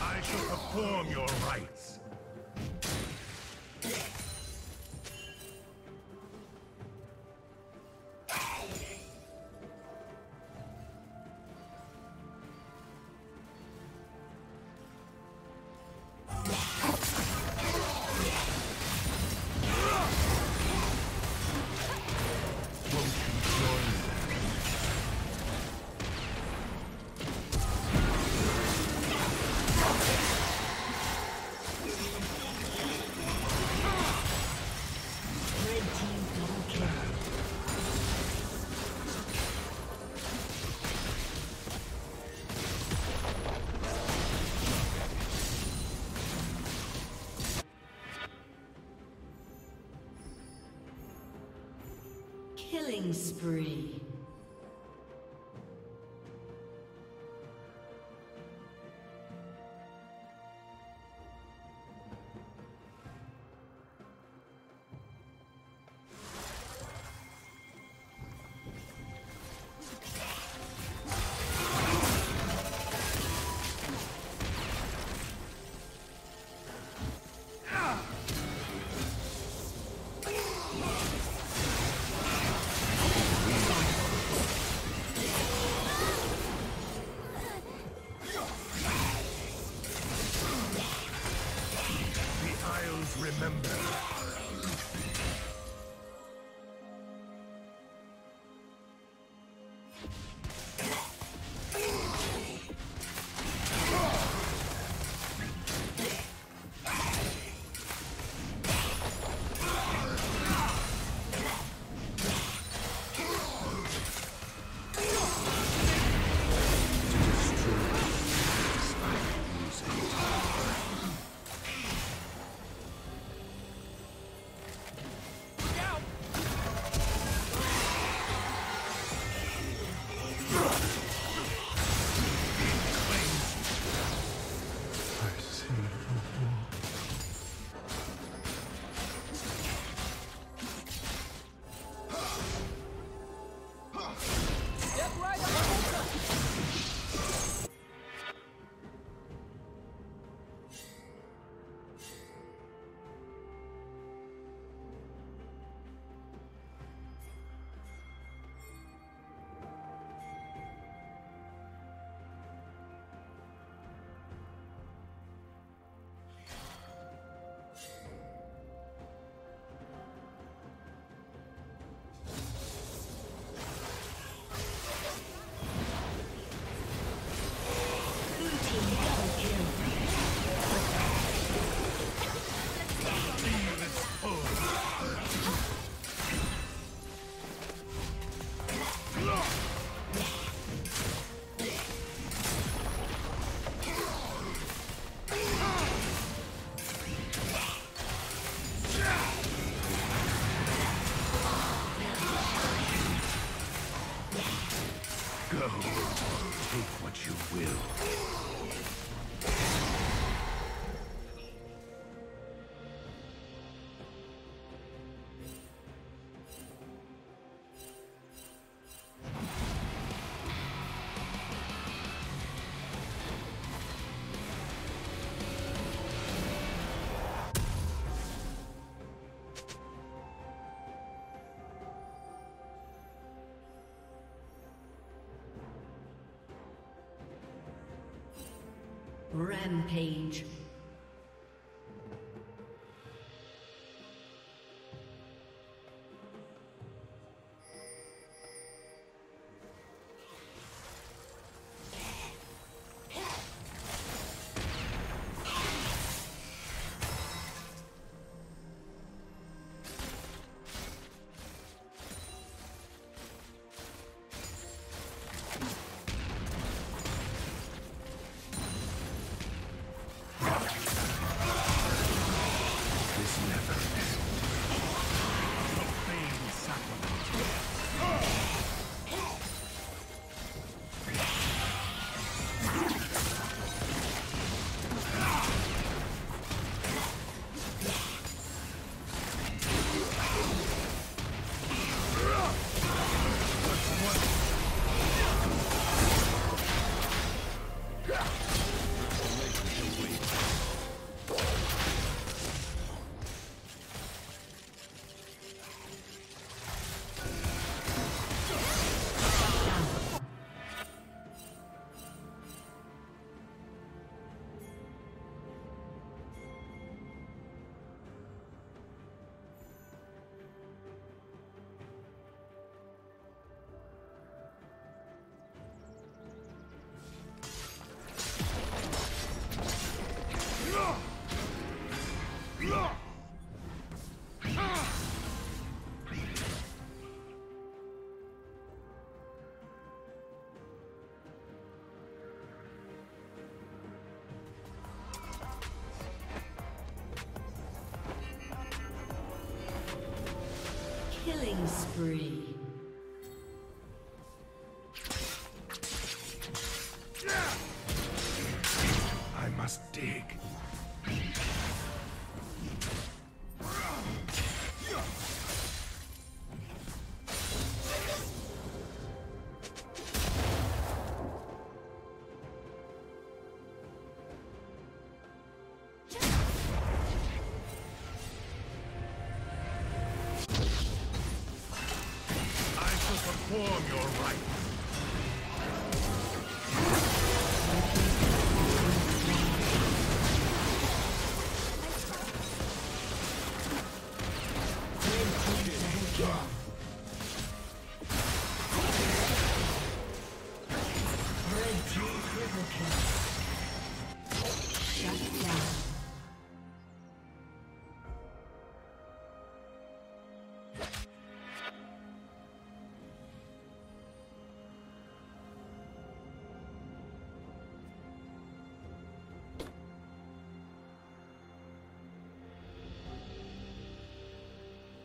I shall perform your rites. Killing spree. Rampage. spree. I must dig.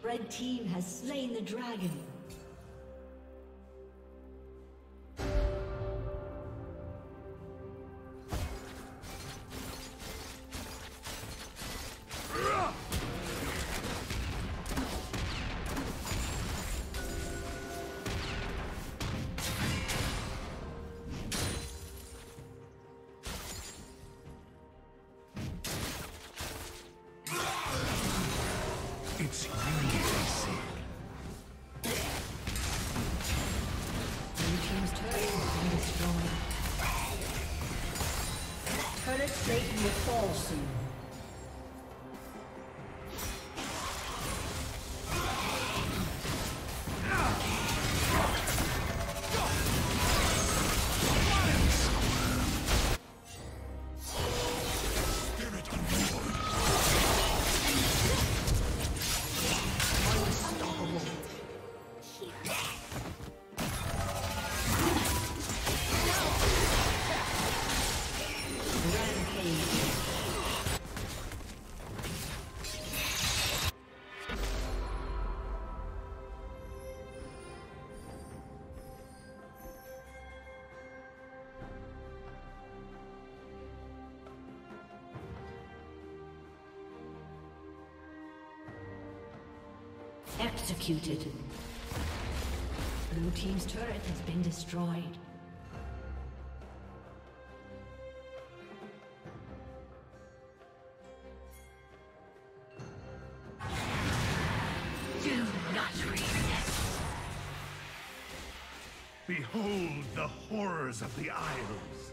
Red team has slain the dragon. Executed. Blue team's turret has been destroyed. Do not resist. Behold the horrors of the Isles.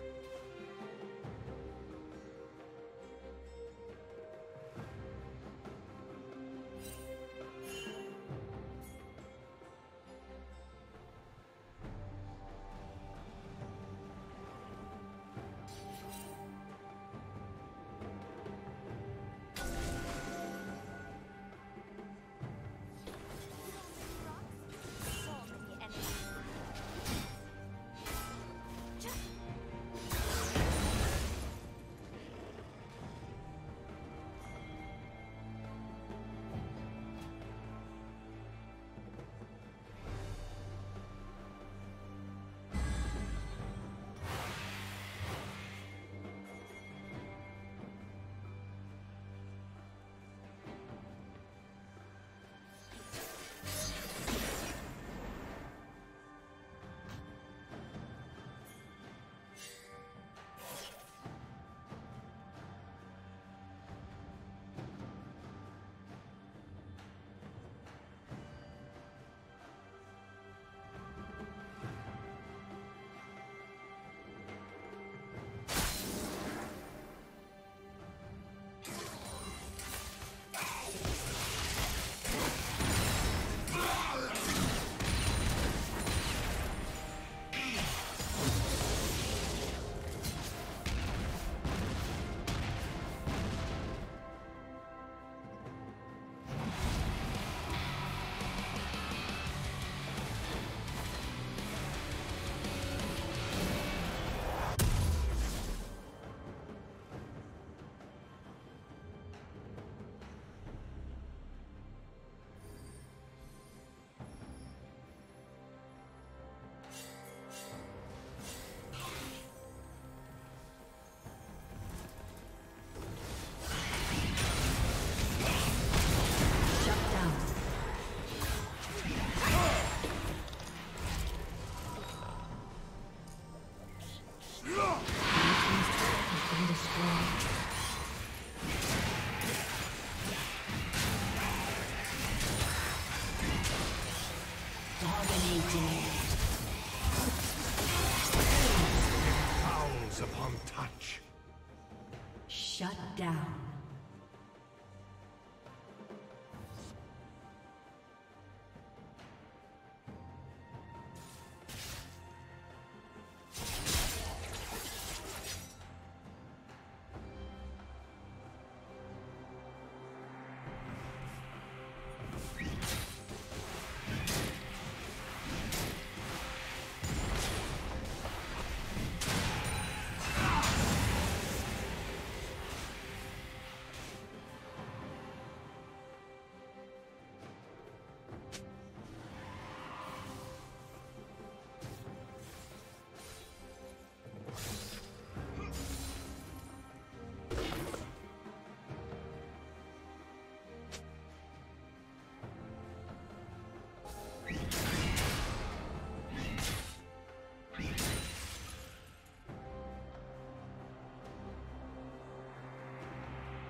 Fouls upon touch. Shut down.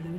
Blue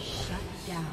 Shut down.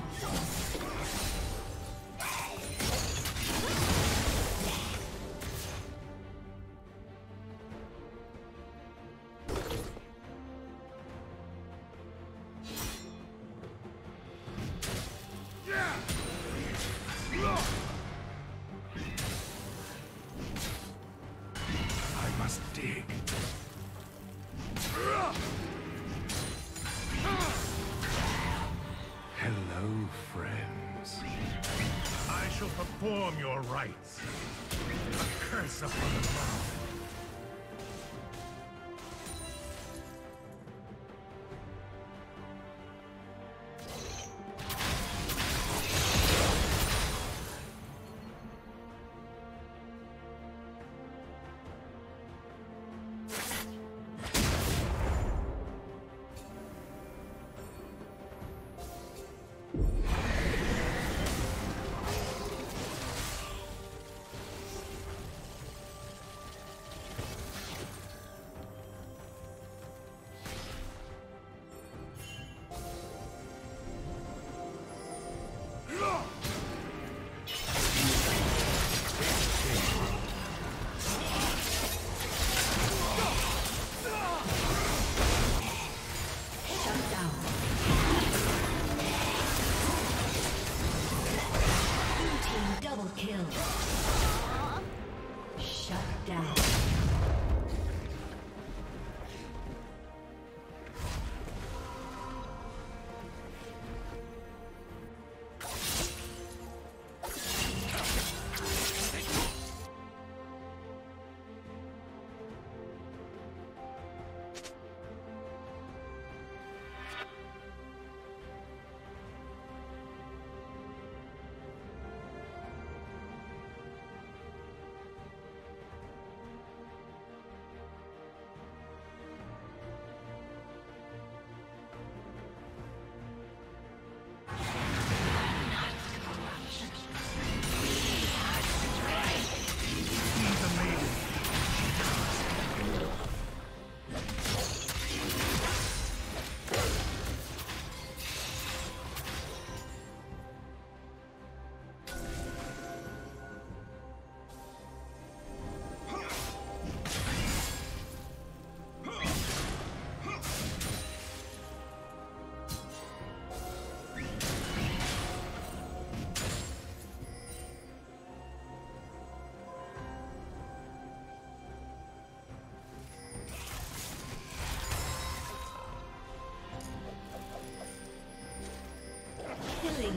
Perform your rites. A curse upon the ground.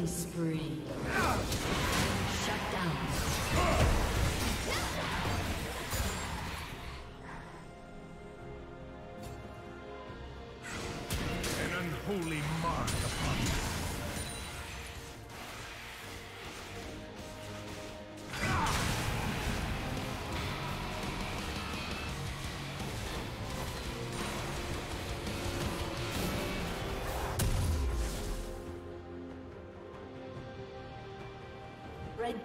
Killing spree. Shut down. An unholy mark upon you. Red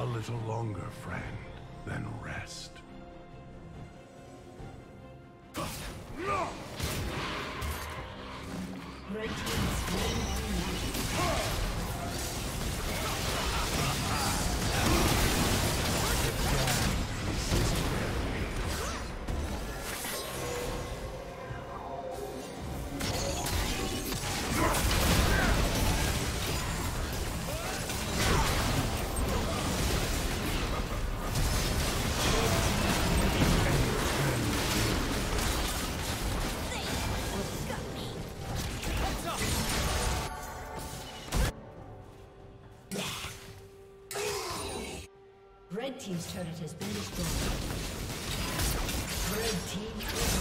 A little longer, friend, then rest. Red team's turret has been destroyed. Red team has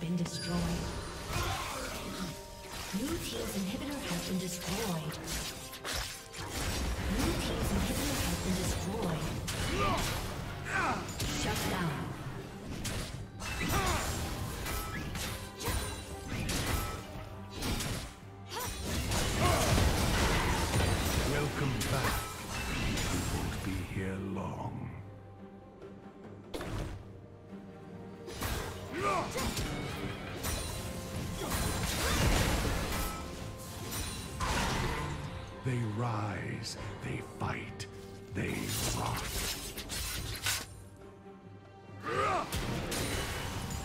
been destroyed. Blue team's inhibitor has been destroyed. Blue team's inhibitor has been destroyed. Shut down. Welcome back. You won't be here long. They rise, they fight, they rock.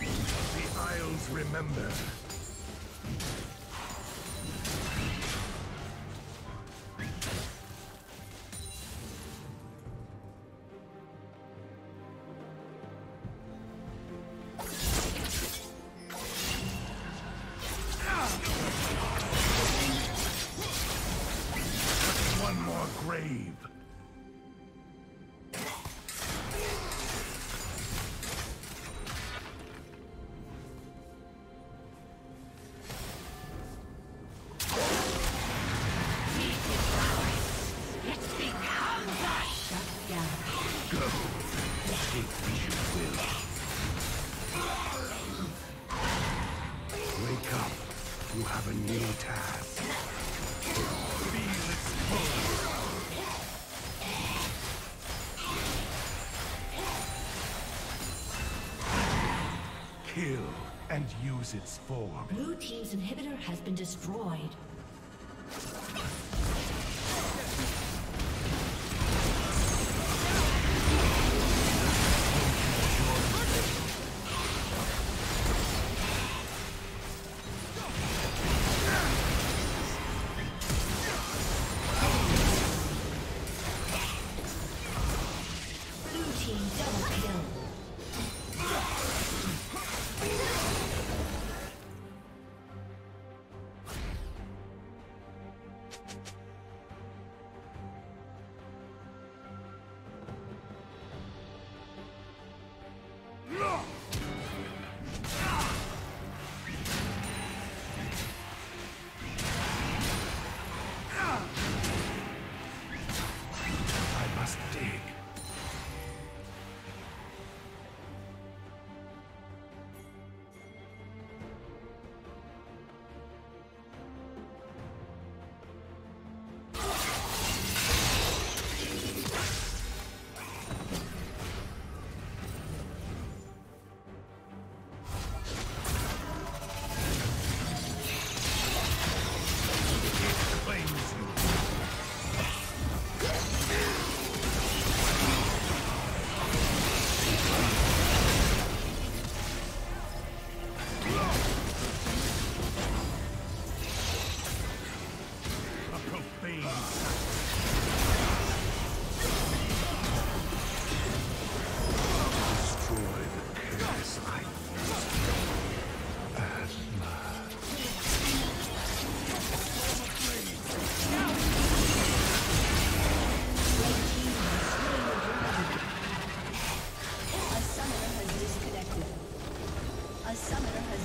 The Isles remember. You have a new task. Feel its pull. kill and use its form. Blue team's inhibitor has been destroyed.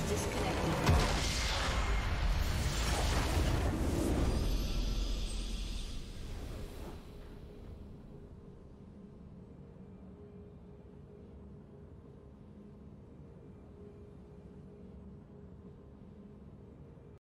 Disconnected.